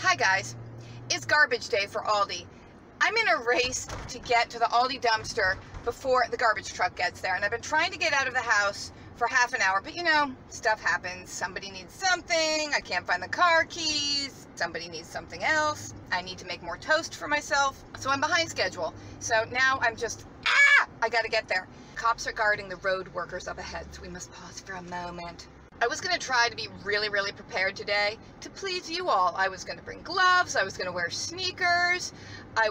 Hi guys, it's garbage day for Aldi. I'm in a race to get to the Aldi dumpster before the garbage truck gets there, and I've been trying to get out of the house for half an hour, but you know, stuff happens. Somebody needs something, I can't find the car keys, somebody needs something else, I need to make more toast for myself, so I'm behind schedule. So now I'm just, I gotta get there. Cops are guarding the road workers up ahead, so we must pause for a moment. I was gonna try to be really prepared today to please you all. I was gonna bring gloves, I was gonna wear sneakers, I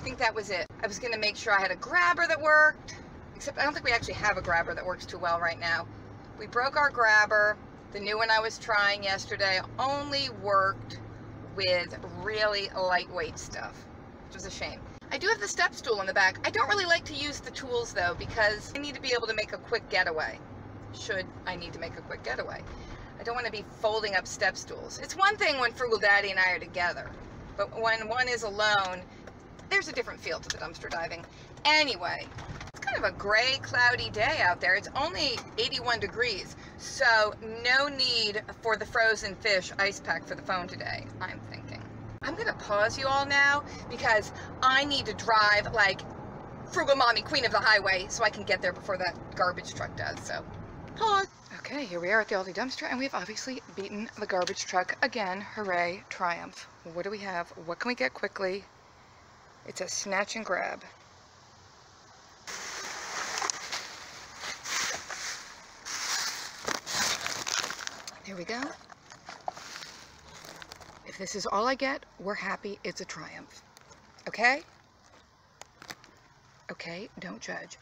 think that was it. I was gonna make sure I had a grabber that worked, except I don't think we actually have a grabber that works too well right now. We broke our grabber. The new one I was trying yesterday only worked with really lightweight stuff, which was a shame. I do have the step stool in the back. I don't really like to use the tools though, because I need to be able to make a quick getaway. Should I need to make a quick getaway. I don't want to be folding up step stools. It's one thing when Frugal Daddy and I are together, but when one is alone, there's a different feel to the dumpster diving. Anyway, it's kind of a gray, cloudy day out there. It's only 81 degrees, so no need for the frozen fish ice pack for the phone today, I'm thinking. I'm going to pause you all now because I need to drive like Frugal Mommy, Queen of the Highway, so I can get there before that garbage truck does, so. Pause. Okay, here we are at the Aldi dumpster, and we've obviously beaten the garbage truck again. Hooray, triumph. What do we have? What can we get quickly? It's a snatch and grab. There we go. If this is all I get, we're happy. It's a triumph. Okay? Okay, don't judge.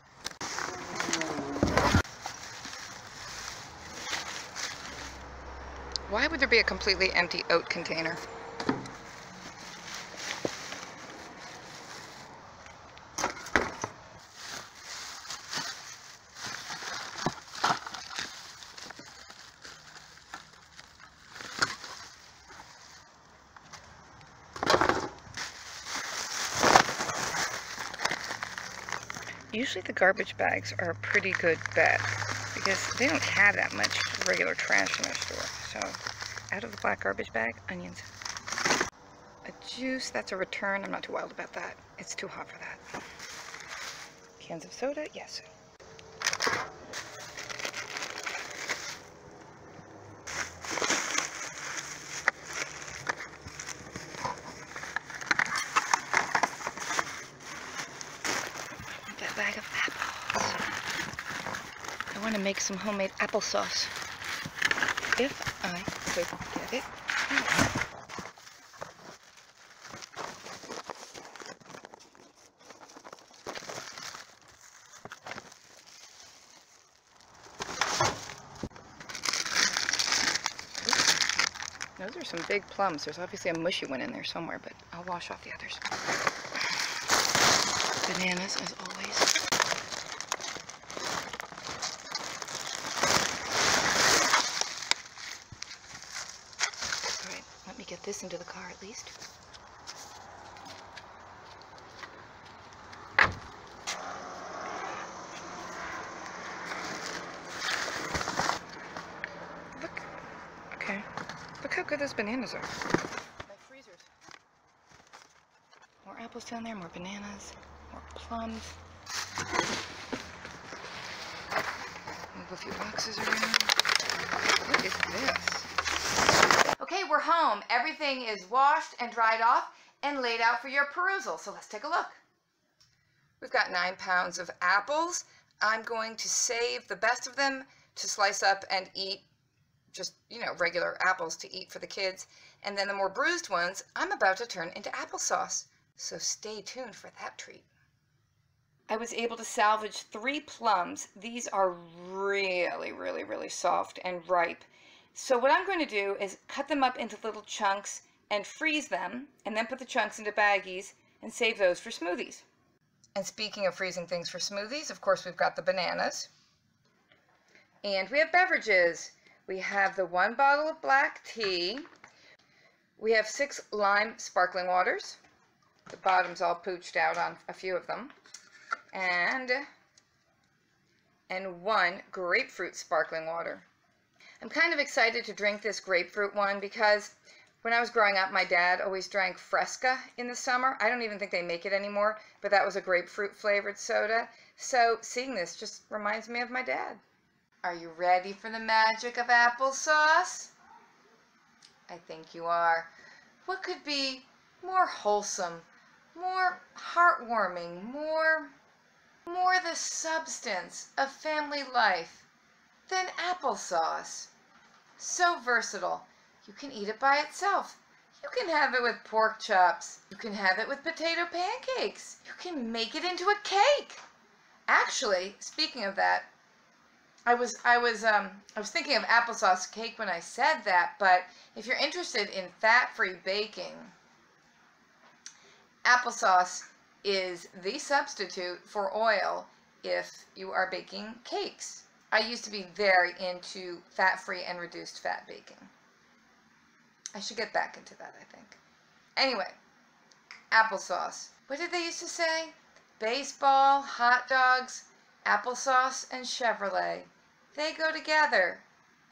Why would there be a completely empty oat container? Usually the garbage bags are a pretty good bet because they don't have that much regular trash in their store. So, out of the black garbage bag, onions. A juice, that's a return. I'm not too wild about that. It's too hot for that. Cans of soda, yes. That bag of apples. I want to make some homemade applesauce. If I could get it. Those are some big plums. There's obviously a mushy one in there somewhere, but I'll wash off the others. Bananas, as always. Get this into the car at least. Look, okay, look how good those bananas are. My freezers. More apples down there, more bananas, more plums. Move a few boxes around. What is this? Okay, we're home. Everything is washed and dried off and laid out for your perusal. So let's take a look. We've got 9 pounds of apples. I'm going to save the best of them to slice up and eat, just, you know, regular apples to eat for the kids. And then the more bruised ones, I'm about to turn into applesauce. So stay tuned for that treat. I was able to salvage 3 plums. These are really soft and ripe. So what I'm going to do is cut them up into little chunks and freeze them, and then put the chunks into baggies and save those for smoothies. And speaking of freezing things for smoothies, of course we've got the bananas. And we have beverages. We have the 1 bottle of black tea. We have 6 lime sparkling waters. The bottom's all pooched out on a few of them. And 1 grapefruit sparkling water. I'm kind of excited to drink this grapefruit one because When I was growing up, my dad always drank Fresca in the summer. I don't even think they make it anymore, but that was a grapefruit flavored soda. So seeing this just reminds me of my dad. Are you ready for the magic of applesauce? I think you are. What could be more wholesome, more heartwarming, more the substance of family life than applesauce? So versatile. You can eat it by itself. You can have it with pork chops. You can have it with potato pancakes. You can make it into a cake. Actually, speaking of that, I was thinking of applesauce cake when I said that, but if you're interested in fat-free baking, applesauce is the substitute for oil if you are baking cakes. I used to be very into fat-free and reduced fat baking. I should get back into that, I think. Anyway, applesauce. What did they used to say? Baseball, hot dogs, applesauce, and Chevrolet. They go together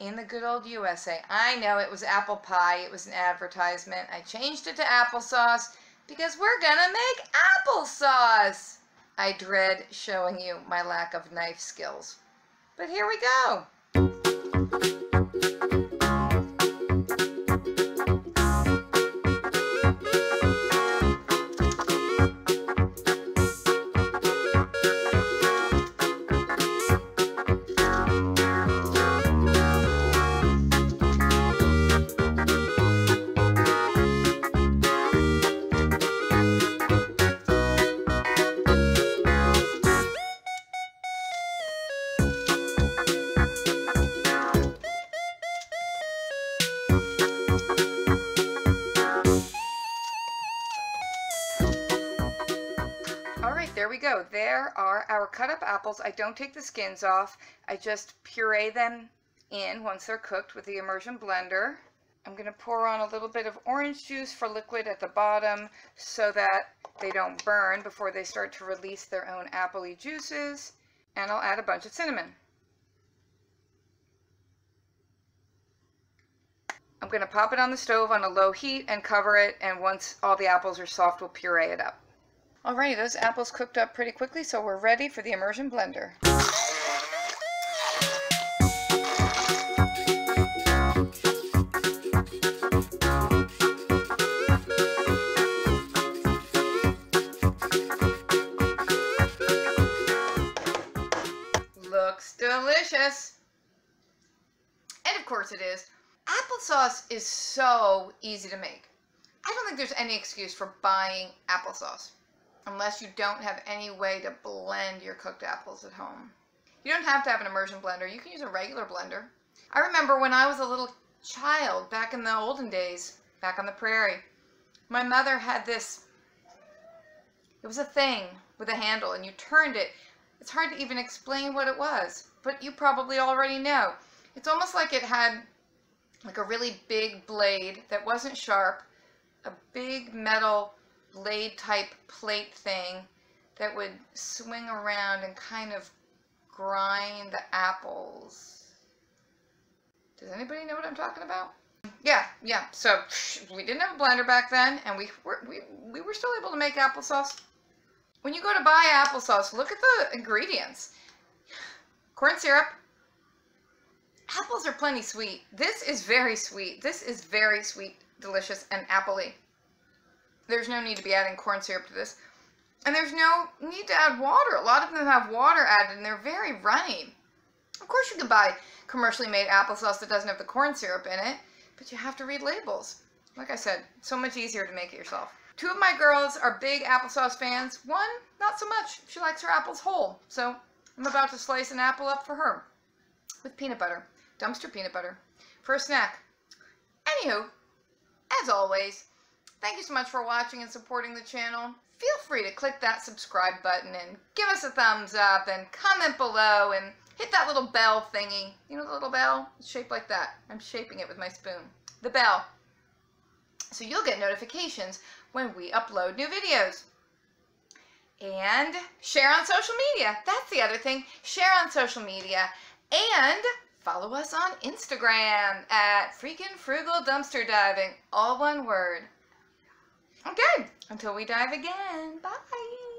in the good old USA. I know it was apple pie. It was an advertisement. I changed it to applesauce because we're gonna make applesauce. I dread showing you my lack of knife skills, but here we go. There we go. There are our cut up apples. I don't take the skins off. I just puree them in once they're cooked with the immersion blender. I'm going to pour on a little bit of orange juice for liquid at the bottom so that they don't burn before they start to release their own appley juices. And I'll add a bunch of cinnamon. I'm going to pop it on the stove on a low heat and cover it. And once all the apples are soft, we'll puree it up. Alrighty, those apples cooked up pretty quickly, so we're ready for the immersion blender. Looks delicious! And of course it is. Applesauce is so easy to make. I don't think there's any excuse for buying applesauce, unless you don't have any way to blend your cooked apples at home. You don't have to have an immersion blender. You can use a regular blender. I remember when I was a little child, back in the olden days, back on the prairie, my mother had this, it was a thing with a handle and you turned it. It's hard to even explain what it was, but you probably already know. It's almost like it had like a really big blade that wasn't sharp, a big metal blade type plate thing that would swing around and kind of grind the apples. Does anybody know what I'm talking about? Yeah. So we didn't have a blender back then, and we were still able to make applesauce. When you go to buy applesauce, look at the ingredients. Corn syrup. Apples are plenty sweet. This is very sweet. This is very sweet, delicious, and appley. There's no need to be adding corn syrup to this. And there's no need to add water. A lot of them have water added and they're very runny. Of course you can buy commercially made applesauce that doesn't have the corn syrup in it, but you have to read labels. Like I said, so much easier to make it yourself. Two of my girls are big applesauce fans. One, not so much. She likes her apples whole. So I'm about to slice an apple up for her with peanut butter, dumpster peanut butter, for a snack. Anywho, as always, thank you so much for watching and supporting the channel. Feel free to click that subscribe button and give us a thumbs up and comment below and hit that little bell thingy. You know the little bell? It's shaped like that. I'm shaping it with my spoon. The bell. So you'll get notifications when we upload new videos. And share on social media. That's the other thing. Share on social media. And Follow us on Instagram at freakinfrugaldumpsterdiving, all one word. Okay, until we dive again, bye.